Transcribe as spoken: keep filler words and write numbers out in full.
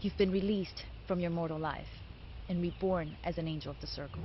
You've been released from your mortal life and reborn as an angel of the circle.